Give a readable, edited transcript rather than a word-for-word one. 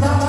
Gracias.